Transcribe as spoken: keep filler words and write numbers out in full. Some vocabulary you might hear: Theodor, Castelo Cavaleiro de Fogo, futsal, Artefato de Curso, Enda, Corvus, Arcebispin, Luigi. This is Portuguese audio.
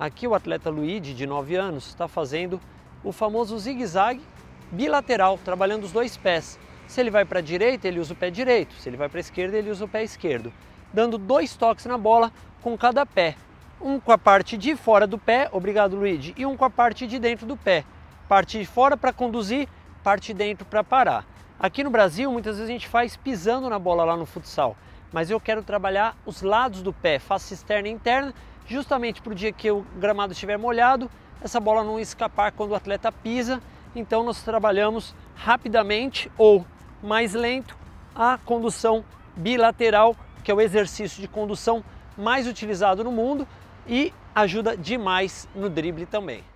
Aqui o atleta Luigi, de nove anos, está fazendo o famoso zigue-zague bilateral, trabalhando os dois pés. Se ele vai para a direita, ele usa o pé direito. Se ele vai para a esquerda, ele usa o pé esquerdo. Dando dois toques na bola com cada pé. Um com a parte de fora do pé, obrigado Luigi, e um com a parte de dentro do pé. Parte de fora para conduzir, parte de dentro para parar. Aqui no Brasil, muitas vezes a gente faz pisando na bola lá no futsal. Mas eu quero trabalhar os lados do pé, face externa e interna, justamente para o dia que o gramado estiver molhado, essa bola não escapar quando o atleta pisa. Então nós trabalhamos rapidamente ou mais lento a condução bilateral, que é o exercício de condução mais utilizado no mundo e ajuda demais no drible também.